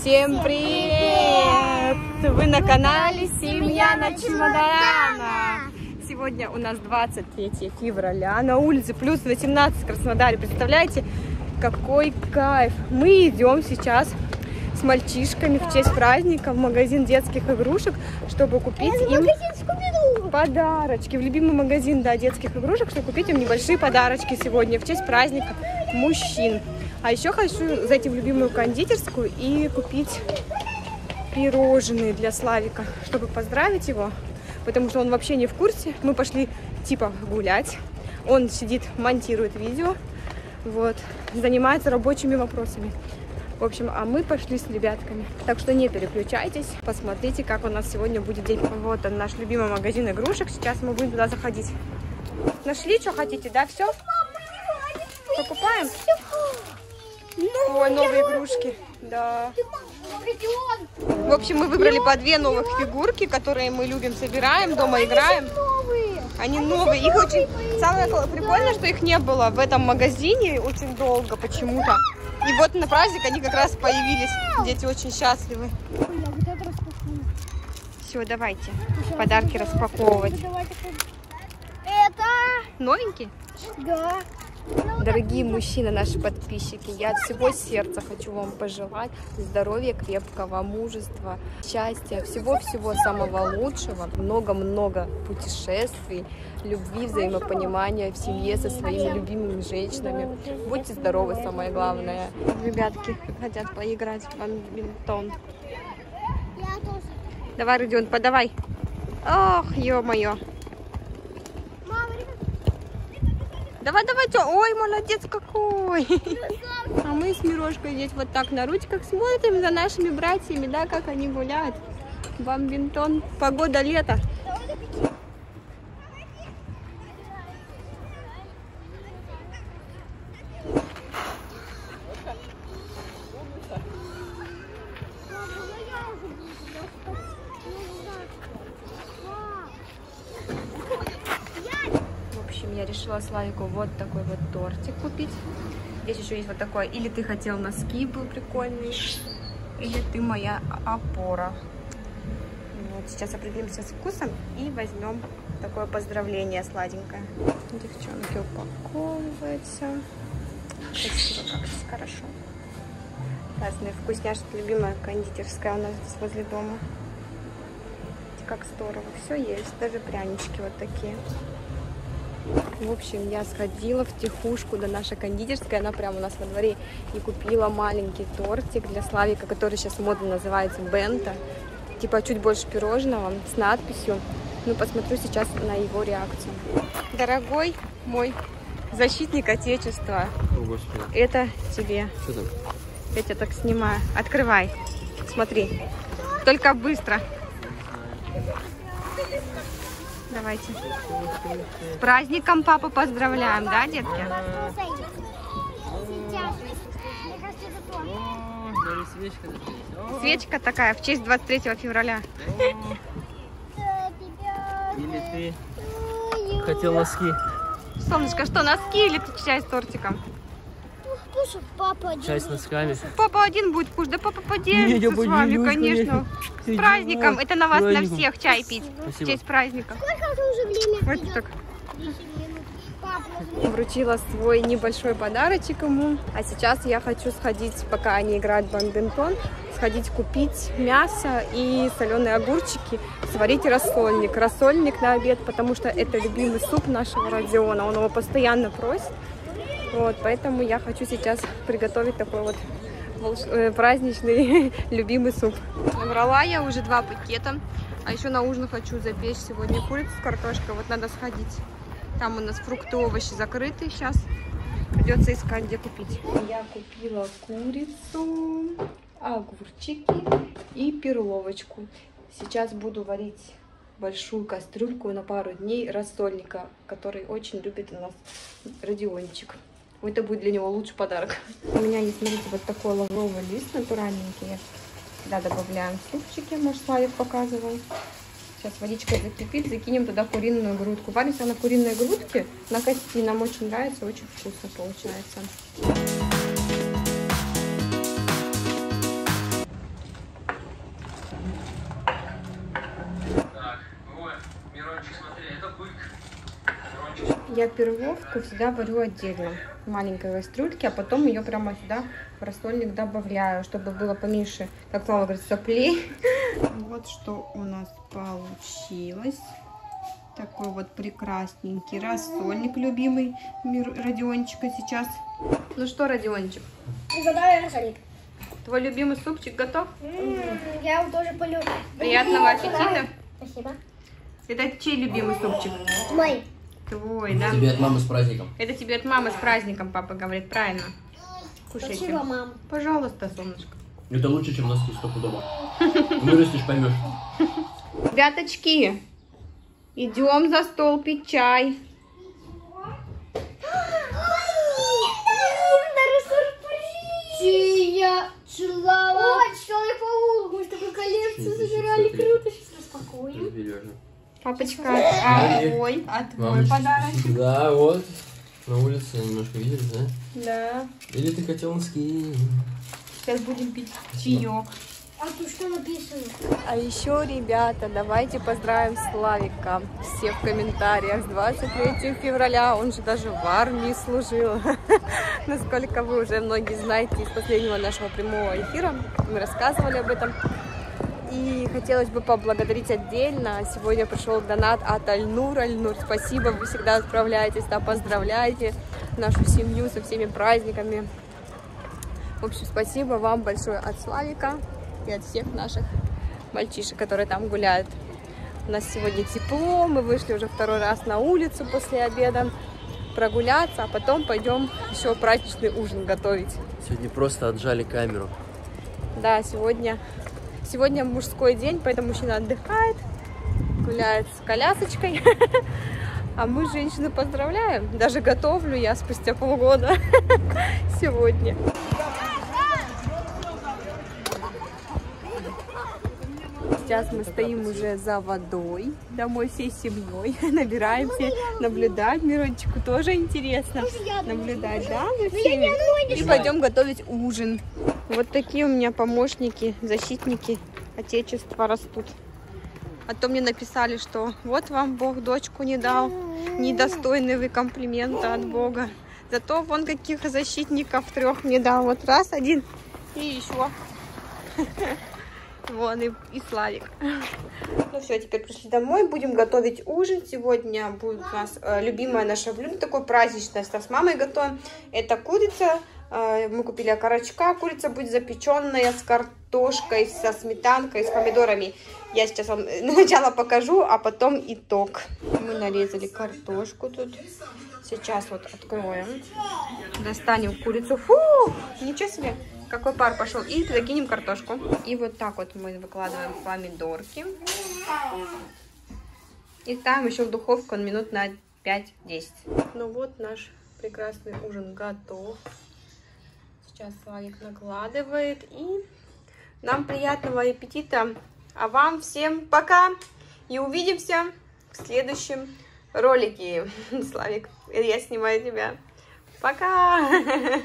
Всем привет! Вы на канале «Семья на чемоданах». Сегодня у нас 23 февраля, а на улице плюс 18 в Краснодаре. Представляете, какой кайф! Мы идем сейчас с мальчишками в честь праздника в магазин детских игрушек, чтобы купить им подарочки. В любимый магазин детских игрушек, чтобы купить им небольшие подарочки сегодня в честь праздника мужчин. А еще хочу зайти в любимую кондитерскую и купить пирожные для Славика, чтобы поздравить его, потому что он вообще не в курсе. Мы пошли типа гулять, он сидит, монтирует видео, вот, занимается рабочими вопросами. В общем, а мы пошли с ребятками. Так что не переключайтесь, посмотрите, как у нас сегодня будет день. Вот он, наш любимый магазин игрушек, сейчас мы будем туда заходить. Нашли, что хотите, да, все? Покупаем? Ой, новые игрушки, да. В общем, мы выбрали по две новых фигурки, которые мы любим, собираем, дома играем. Они новые, их очень... Самое прикольное, что их не было в этом магазине очень долго почему-то. И вот на праздник они как раз появились, дети очень счастливы. Все, давайте подарки распаковывать. Это новенький? Да. Дорогие мужчины, наши подписчики, я от всего сердца хочу вам пожелать здоровья, крепкого мужества, счастья, всего-всего самого лучшего, много-много путешествий, любви, взаимопонимания в семье со своими любимыми женщинами. Будьте здоровы, самое главное. Ребятки хотят поиграть в бадминтон. Давай, Родион, подавай. Ох, ё-моё. Давай, давайте. Ой, молодец какой. А мы с Мирошкой здесь вот так на ручках смотрим за нашими братьями, да, как они гуляют. Бадминтон. Погода лето. Я решила Славику вот такой вот тортик купить. Здесь еще есть вот такое. Или ты хотел носки, был прикольный. Или ты моя опора. Вот, сейчас определимся с вкусом и возьмем такое поздравление сладенькое. Девчонки, упаковываются. Спасибо, как хорошо. Разные вкусняшки. Любимая кондитерская у нас здесь возле дома. Как здорово. Все есть. Даже прянички вот такие. В общем, я сходила в тихушку до нашей кондитерской, она прямо у нас во дворе, и купила маленький тортик для Славика, который сейчас модно называется бента, типа чуть больше пирожного, с надписью. Ну, посмотрю сейчас на его реакцию. Дорогой мой защитник Отечества, это тебе. Что там? Я тебя так снимаю. Открывай, смотри. Только быстро. Давайте. С праздником папу поздравляем, да, детки? Свечка такая в честь 23 февраля. Или ты хотел носки? Солнышко, что, носки или ты чай с тортиком? Чай с носками. Папа один будет кушать, да папа поделится с вами, конечно. С праздником, это на вас, на всех чай пить. В честь праздника. Вручила свой небольшой подарочек ему. А сейчас я хочу сходить, пока они играют в бадминтон, сходить купить мясо и соленые огурчики, сварить рассольник. Рассольник на обед, потому что это любимый суп нашего Родиона. Он его постоянно просит. Вот, поэтому я хочу сейчас приготовить такой вот праздничный любимый суп. Набрала я уже 2 пакета. А еще на ужин хочу запечь сегодня курицу с картошкой. Вот надо сходить. Там у нас фрукты, овощи закрыты. Сейчас придется искать, где купить. Я купила курицу, огурчики и перловочку. Сейчас буду варить большую кастрюльку на пару дней рассольника, который очень любит у нас Родиончик. Это будет для него лучший подарок. У меня есть, смотрите, вот такой лавровый лист натуральненький. Я всегда добавляем в супчики, может, Славик показывал. Сейчас водичка закипит, закинем туда куриную грудку. Варится она в куриной грудке на кости. Нам очень нравится, очень вкусно получается. я перловку всегда варю отдельно в маленькой кастрюльке, а потом ее прямо сюда в рассольник добавляю, чтобы было поменьше, как Слава говорит, соплей. Вот что у нас получилось. Такой вот прекрасненький рассольник, любимый Родиончика сейчас. Ну что, Родиончик? Готовим рассольник. Твой любимый супчик готов? Я его тоже полюблю. Приятного аппетита. Спасибо. Это чей любимый супчик? Мой. Твой, да? Тебе от мамы с праздником. Это тебе от мамы с праздником, папа говорит, правильно. Кушайте. Спасибо, мам. Пожалуйста, солнышко. Это лучше, чем у нас стопудово. Вырастешь, поймешь. Ребяточки, идем за стол пить чай. Чья слава! Ой, Человек-паук! Мы с тобой коллекцию забирали, круто! Сейчас распакуем. Папочка, а твой подарок? Да, вот. На улице немножко видели, да? Да. Или ты хотел носки? Сейчас будем пить чаек. А тут что написано? А еще, ребята, давайте поздравим Славика. Все в комментариях. С 23 февраля он же даже в армии служил. Насколько вы уже многие знаете из последнего нашего прямого эфира. Мы рассказывали об этом. И хотелось бы поблагодарить отдельно. Сегодня пришел донат от Альнура. Альнур, спасибо, вы всегда отправляетесь, да, поздравляете нашу семью со всеми праздниками. В общем, спасибо вам большое от Славика. И от всех наших мальчишек, которые там гуляют. У нас сегодня тепло, мы вышли уже второй раз на улицу после обеда прогуляться, а потом пойдем еще праздничный ужин готовить. Сегодня просто отжали камеру. Да, сегодня мужской день, поэтому мужчина отдыхает, гуляет с колясочкой, а мы женщины поздравляем. Даже готовлю я спустя полгода сегодня. Сейчас мы стоим уже за водой, домой всей семьей, набираемся, наблюдать. Мирончику тоже интересно наблюдать, да? И пойдем готовить ужин. Вот такие у меня помощники, защитники Отечества растут. А то мне написали, что вот вам Бог дочку не дал, недостойны вы комплимента от Бога. Зато вон каких защитников трех мне дал. Вот раз, один и еще. Вон и Славик. Ну все, теперь пришли домой, будем готовить ужин. Сегодня будет у нас любимое наше блюдо, такое праздничное, с мамой готовим. Это курица, мы купили окорочка. Курица будет запеченная с картошкой, со сметанкой, с помидорами. Я сейчас вам сначала покажу, а потом итог. Мы нарезали картошку тут. Сейчас вот откроем. Достанем курицу. Фу, ничего себе. Какой пар пошел. И закинем картошку. И вот так вот мы выкладываем помидорки. И ставим еще в духовку минут на 5-10. Ну вот наш прекрасный ужин готов. Сейчас Славик накладывает. И нам приятного аппетита. А вам всем пока. И увидимся в следующем ролике. Славик, я снимаю тебя. Пока.